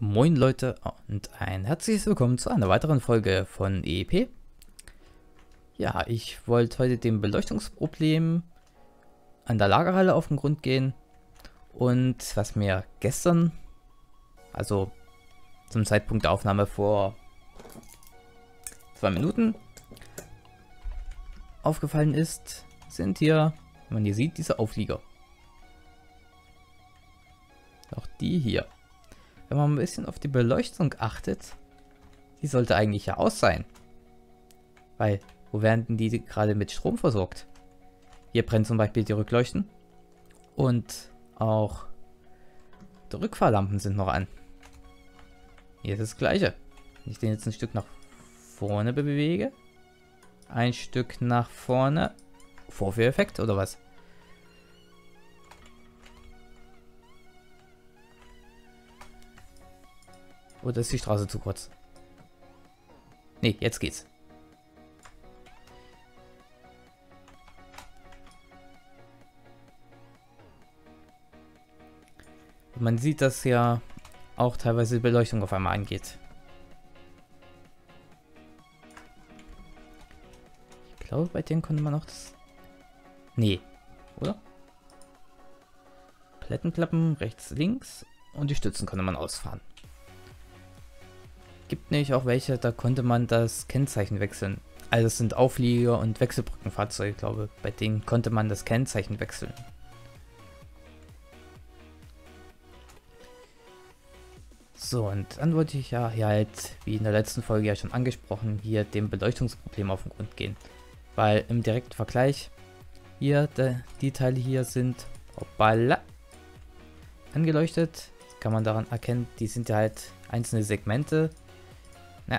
Moin Leute und ein herzliches Willkommen zu einer weiteren Folge von EEP. Ja, ich wollte heute dem Beleuchtungsproblem an der Lagerhalle auf den Grund gehen und was mir gestern, also zum Zeitpunkt der Aufnahme vor 2 Minuten aufgefallen ist, sind hier, wenn man hier sieht, diese Auflieger. Auch die hier. Wenn man ein bisschen auf die Beleuchtung achtet, die sollte eigentlich ja aus sein. Weil, wo werden denn die gerade mit Strom versorgt? Hier brennen zum Beispiel die Rückleuchten und auch die Rückfahrlampen sind noch an. Hier ist das Gleiche. Wenn ich den jetzt ein Stück nach vorne bewege, ein Stück nach vorne, Vorführeffekt oder was? Oder ist die Straße zu kurz? Ne, jetzt geht's. Und man sieht, dass ja auch teilweise die Beleuchtung auf einmal angeht. Ich glaube, bei denen konnte man auch das... Ne, oder? Palettenklappen rechts, links und die Stützen konnte man ausfahren. Gibt nämlich auch welche, da konnte man das Kennzeichen wechseln. Also es sind Auflieger und Wechselbrückenfahrzeuge, glaube ich, bei denen konnte man das Kennzeichen wechseln. So, und dann wollte ich ja hier halt, wie in der letzten Folge ja schon angesprochen, hier dem Beleuchtungsproblem auf den Grund gehen. Weil im direkten Vergleich, hier, die Teile hier sind, hoppala, angeleuchtet. Das kann man daran erkennen, die sind ja halt einzelne Segmente. Na,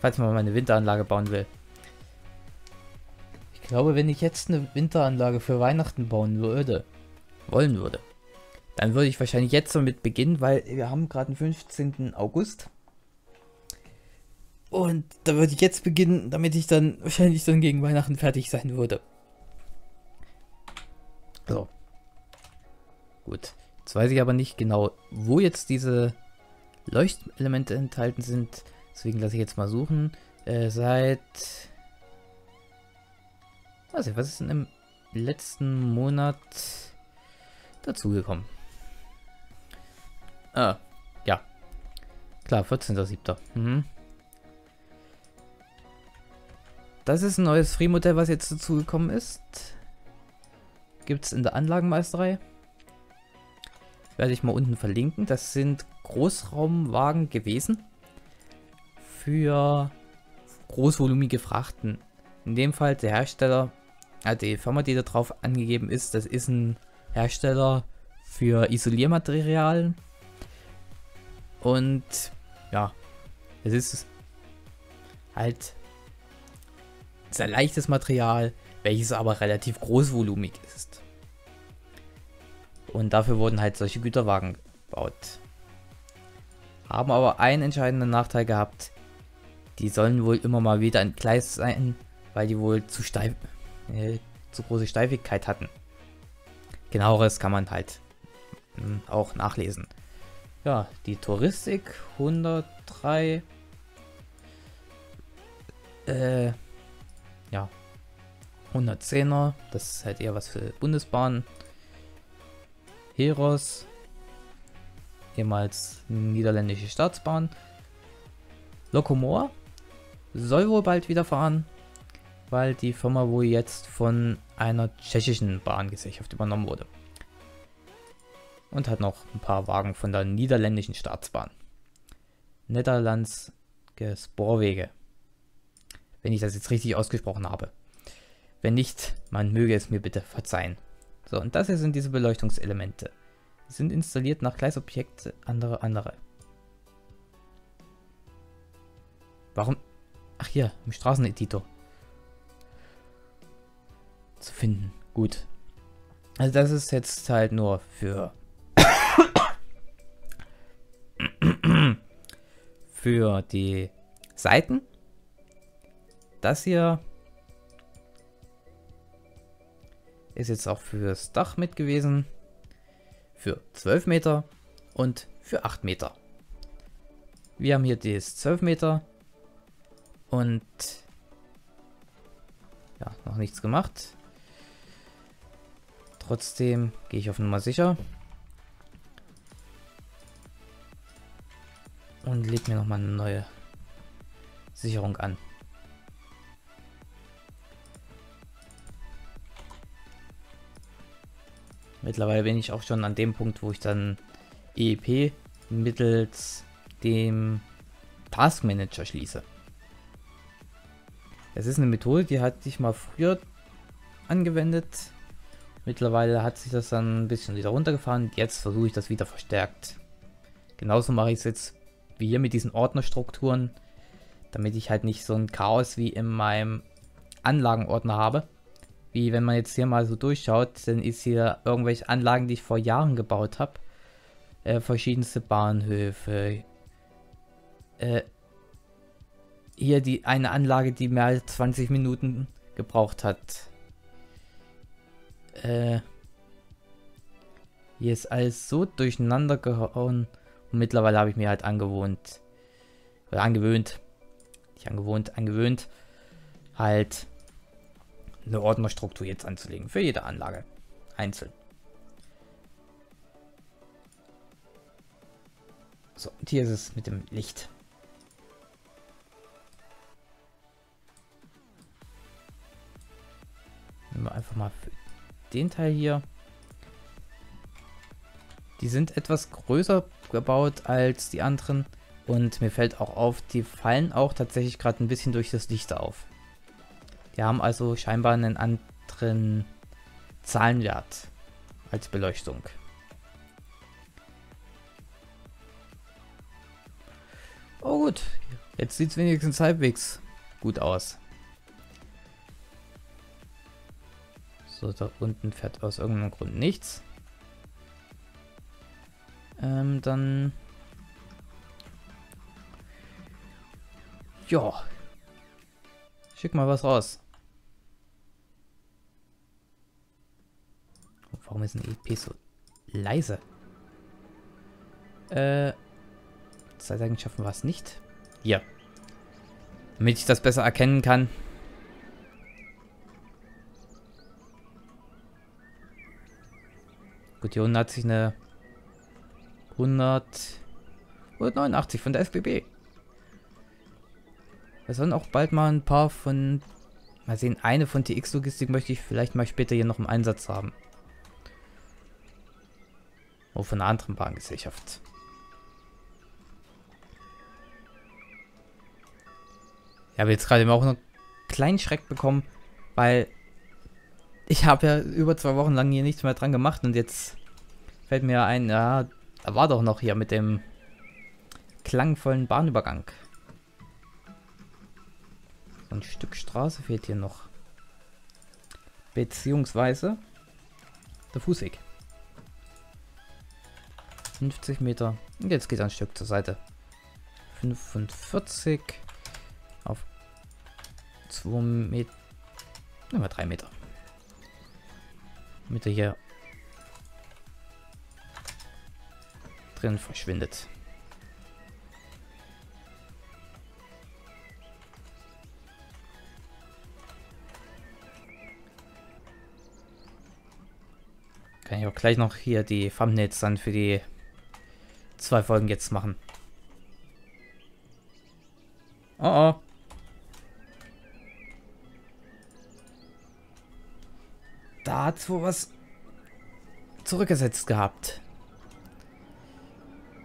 falls man mal eine Winteranlage bauen will. Ich glaube, wenn ich jetzt eine Winteranlage für Weihnachten bauen würde, dann würde ich wahrscheinlich jetzt damit beginnen, weil wir haben gerade den 15. August. Und da würde ich jetzt beginnen, damit ich dann wahrscheinlich dann gegen Weihnachten fertig sein würde. So. Gut. Jetzt weiß ich aber nicht genau, wo jetzt diese Leuchtelemente enthalten sind, deswegen lasse ich jetzt mal suchen. Was ist denn im letzten Monat dazugekommen? Ah, ja. Klar, 14.07. Mhm. Das ist ein neues Free-Modell, was jetzt dazugekommen ist. Gibt es in der Anlagenmeisterei. Werde ich mal unten verlinken. Das sind Großraumwagen gewesen für großvolumige Frachten. In dem Fall der Hersteller, die Firma, die da drauf angegeben ist, das ist ein Hersteller für Isoliermaterialien. Und ja, es ist halt sehr leichtes Material, welches aber relativ großvolumig ist. Und dafür wurden halt solche Güterwagen gebaut. Haben aber einen entscheidenden Nachteil gehabt. Die sollen wohl immer mal wieder entgleist sein, weil die wohl zu große Steifigkeit hatten. Genaueres kann man halt auch nachlesen. Ja, die Touristik 103. Ja, 110er. Das ist halt eher was für Bundesbahn. Heros, ehemals niederländische Staatsbahn. Locomore soll wohl bald wieder fahren, weil die Firma wohl jetzt von einer tschechischen Bahngesellschaft übernommen wurde. Und hat noch ein paar Wagen von der niederländischen Staatsbahn. Nederlandse Spoorwegen. Wenn ich das jetzt richtig ausgesprochen habe. Wenn nicht, man möge es mir bitte verzeihen. So, und das hier sind diese Beleuchtungselemente. Die sind installiert nach Gleisobjekte, andere. Warum? Ach hier, im Straßeneditor. Zu finden. Gut. Also das ist jetzt halt nur für die Seiten. Das hier ist jetzt auch fürs Dach mit gewesen, für 12 Meter und für 8 Meter. Wir haben hier das 12 Meter und ja, noch nichts gemacht. Trotzdem gehe ich auf Nummer sicher und lege mir nochmal eine neue Sicherung an. Mittlerweile bin ich auch schon an dem Punkt, wo ich dann EEP mittels dem Task Manager schließe. Das ist eine Methode, die hatte ich mal früher angewendet. Mittlerweile hat sich das dann ein bisschen wieder runtergefahren. Jetzt versuche ich das wieder verstärkt. Genauso mache ich es jetzt wie hier mit diesen Ordnerstrukturen, damit ich halt nicht so ein Chaos wie in meinem Anlagenordner habe. Wie wenn man jetzt hier mal so durchschaut, dann ist hier irgendwelche Anlagen, die ich vor Jahren gebaut habe. Verschiedenste Bahnhöfe. Hier eine Anlage, die mehr als 20 Minuten gebraucht hat. Hier ist alles so durcheinander gehauen. Und mittlerweile habe ich mir halt angewöhnt, halt eine Ordnerstruktur jetzt anzulegen für jede Anlage einzeln. So, und hier ist es mit dem Licht. Nehmen wir einfach mal für den Teil hier. Die sind etwas größer gebaut als die anderen und mir fällt auch auf, die fallen auch tatsächlich gerade ein bisschen durch das Licht auf. Die haben also scheinbar einen anderen Zahlenwert als Beleuchtung. Oh gut, jetzt sieht es wenigstens halbwegs gut aus. So, da unten fährt aus irgendeinem Grund nichts. Dann... Ja. Schick mal was raus. Warum ist ein EEP so leise? Zeiteigenschaften war es nicht. Hier. Damit ich das besser erkennen kann. Gut, hier unten hat sich eine 189 von der FBB. Wir sollen auch bald mal ein paar von... Mal sehen, eine von TX Logistik möchte ich vielleicht mal später hier noch im Einsatz haben. Oh, von einer anderen Bahngesellschaft. Ich habe jetzt gerade auch noch einen kleinen Schreck bekommen, weil ich habe ja über 2 Wochen lang hier nichts mehr dran gemacht und jetzt fällt mir ein, ja, da war doch noch hier mit dem klangvollen Bahnübergang. Ein Stück Straße fehlt hier noch. Beziehungsweise der Fußweg. 50 Meter. Und jetzt geht ein Stück zur Seite. 45 auf 2 Meter. Nehmen wir 3 Meter. Damit er hier drin verschwindet. Kann ich auch gleich noch hier die Thumbnails dann für die 2 Folgen jetzt machen. Oh oh. Da hat es wohl was zurückgesetzt gehabt.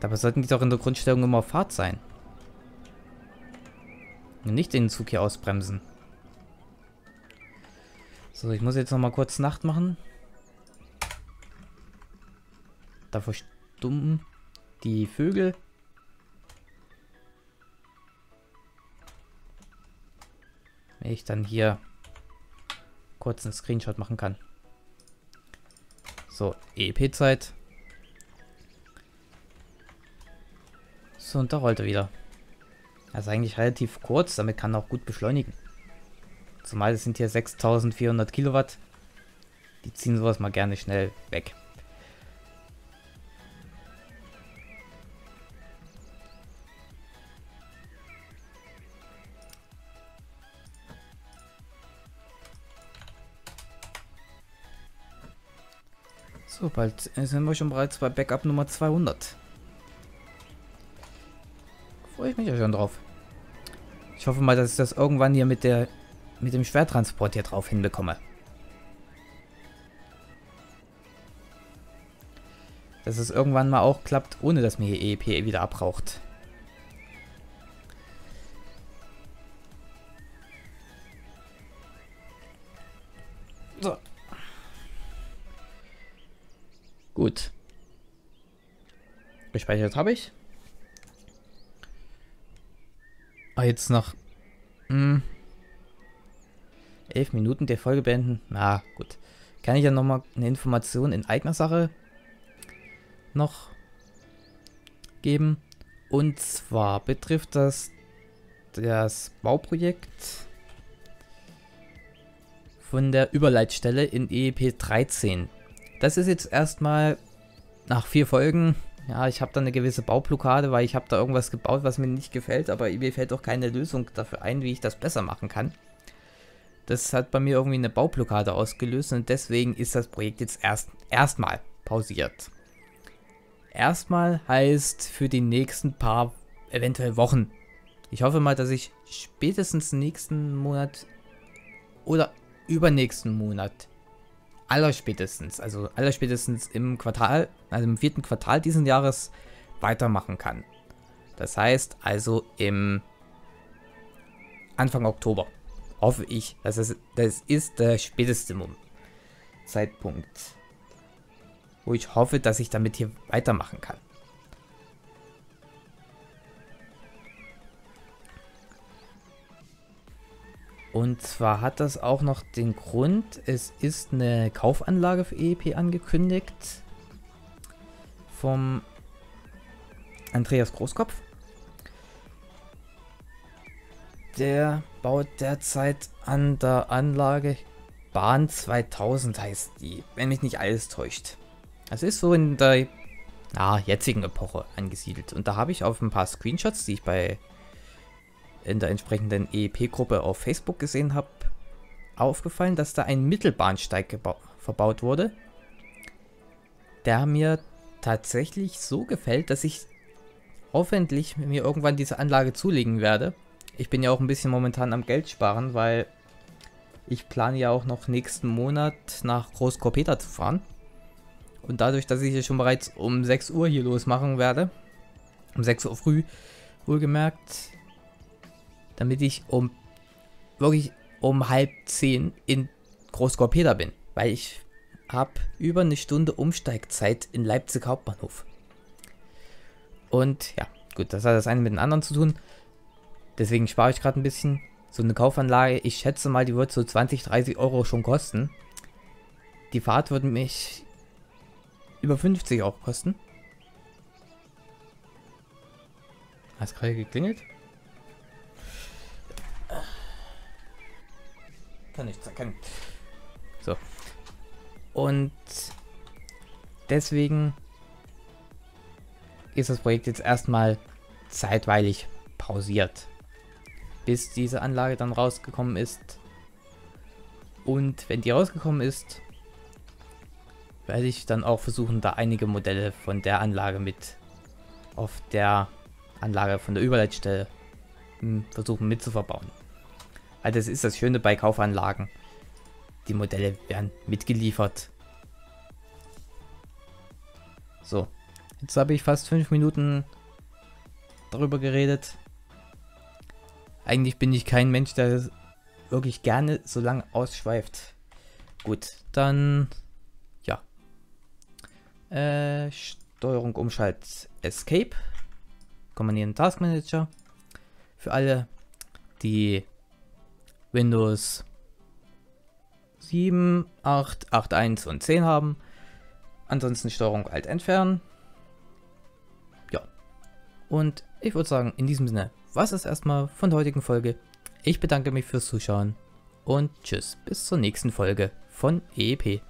Dabei sollten die doch in der Grundstellung immer auf Fahrt sein. Und nicht den Zug hier ausbremsen. So, ich muss jetzt noch mal kurz Nacht machen. Da verstummen die Vögel. Wenn ich dann hier kurz einen Screenshot machen kann. So, EEP-Zeit. So, und da rollt er wieder. Also eigentlich relativ kurz, damit kann er auch gut beschleunigen. Zumal es sind hier 6400 Kilowatt. Die ziehen sowas mal gerne schnell weg. So, bald sind wir schon bereits bei Backup Nummer 200. Freue ich mich ja schon drauf. Ich hoffe mal, dass ich das irgendwann hier mit dem Schwertransport hier drauf hinbekomme. Dass es irgendwann mal auch klappt, ohne dass mir hier EEP wieder abraucht. So. Gut. Gespeichert habe ich. Ah, jetzt noch 11 Minuten der Folge beenden. Na gut. Kann ich ja nochmal eine Information in eigener Sache noch geben. Und zwar betrifft das Bauprojekt von der Überleitstelle in EEP 13. Das ist jetzt erstmal nach 4 Folgen. Ja, ich habe da eine gewisse Baublockade, weil ich habe da irgendwas gebaut, was mir nicht gefällt, aber mir fällt auch keine Lösung dafür ein, wie ich das besser machen kann. Das hat bei mir irgendwie eine Baublockade ausgelöst und deswegen ist das Projekt jetzt erstmal pausiert. Erstmal heißt für die nächsten paar, eventuell Wochen. Ich hoffe mal, dass ich spätestens nächsten Monat oder übernächsten Monat, allerspätestens im Quartal, also im 4. Quartal diesen Jahres weitermachen kann. Das heißt also im Anfang Oktober hoffe ich, dass das ist der späteste Zeitpunkt, wo ich hoffe, dass ich damit hier weitermachen kann. Und zwar hat das auch noch den Grund, es ist eine Kaufanlage für EEP angekündigt vom Andreas Großkopf. Der baut derzeit an der Anlage Bahn 2000 heißt die, wenn mich nicht alles täuscht. Das ist so in der jetzigen Epoche angesiedelt. Und da habe ich auf ein paar Screenshots, die ich in der entsprechenden EEP-Gruppe auf Facebook gesehen habe, aufgefallen, dass da ein Mittelbahnsteig verbaut wurde, der mir tatsächlich so gefällt, dass ich hoffentlich mir irgendwann diese Anlage zulegen werde. Ich bin ja auch ein bisschen momentan am Geld sparen, weil ich plane ja auch noch nächsten Monat nach Großkorbetha zu fahren. Und dadurch, dass ich hier schon bereits um 6 Uhr hier losmachen werde, um 6 Uhr früh, wohlgemerkt, damit ich um 9:30 in Großkorbetha bin, weil ich habe über eine Stunde Umsteigzeit in Leipzig Hauptbahnhof. Und ja, gut, das hat das eine mit dem anderen zu tun. Deswegen spare ich gerade ein bisschen. So eine Kaufanlage, ich schätze mal, die wird so 20–30 € schon kosten. Die Fahrt würde mich über 50 auch kosten. Hast gerade geklingelt? Kann nichts erkennen. So. Und deswegen ist das Projekt jetzt erstmal zeitweilig pausiert, bis diese Anlage dann rausgekommen ist. Und wenn die rausgekommen ist, werde ich dann auch versuchen, da einige Modelle von der Anlage mit auf der Anlage von der Überleitstelle versuchen mitzuverbauen. Also das ist das Schöne bei Kaufanlagen. Die Modelle werden mitgeliefert. So, jetzt habe ich fast 5 Minuten darüber geredet. Eigentlich bin ich kein Mensch, der wirklich gerne so lange ausschweift. Gut, dann ja. Steuerung umschalt Escape. Kommandierenden Task Manager. Für alle, die Windows 7, 8, 8.1 und 10 haben. Ansonsten Steuerung Alt entfernen. Ja. Und ich würde sagen, in diesem Sinne, was ist erstmal von der heutigen Folge? Ich bedanke mich fürs Zuschauen und tschüss, bis zur nächsten Folge von EEP.